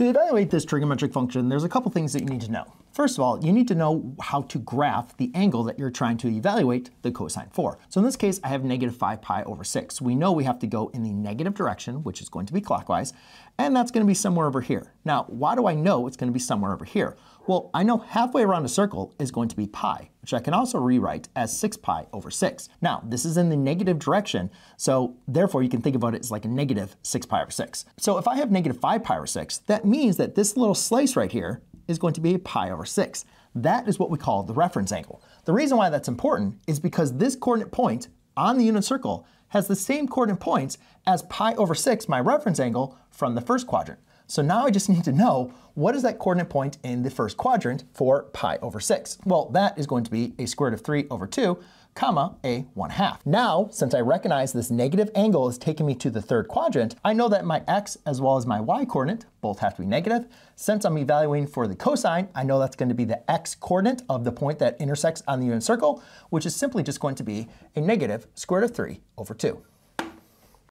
To evaluate this trigonometric function, there's a couple things that you need to know. First of all, you need to know how to graph the angle that you're trying to evaluate the cosine for. So in this case, I have negative 5 pi over 6. We know we have to go in the negative direction, which is going to be clockwise, and that's going to be somewhere over here. Now, why do I know it's going to be somewhere over here? Well, I know halfway around a circle is going to be pi, which I can also rewrite as 6 pi over 6. Now, this is in the negative direction, so therefore you can think about it as like a negative 6 pi over 6. So if I have negative 5 pi over 6, that means that this little slice right here is going to be a pi over 6. That is what we call the reference angle. The reason why that's important is because this coordinate point on the unit circle has the same coordinate points as pi over 6, my reference angle, from the first quadrant. So now I just need to know, what is that coordinate point in the first quadrant for pi over 6? Well, that is going to be a square root of 3 over 2, comma, a 1/2. Now, since I recognize this negative angle is taking me to the third quadrant, I know that my x as well as my y coordinate both have to be negative. Since I'm evaluating for the cosine, I know that's going to be the x coordinate of the point that intersects on the unit circle, which is simply just going to be a negative square root of 3 over 2.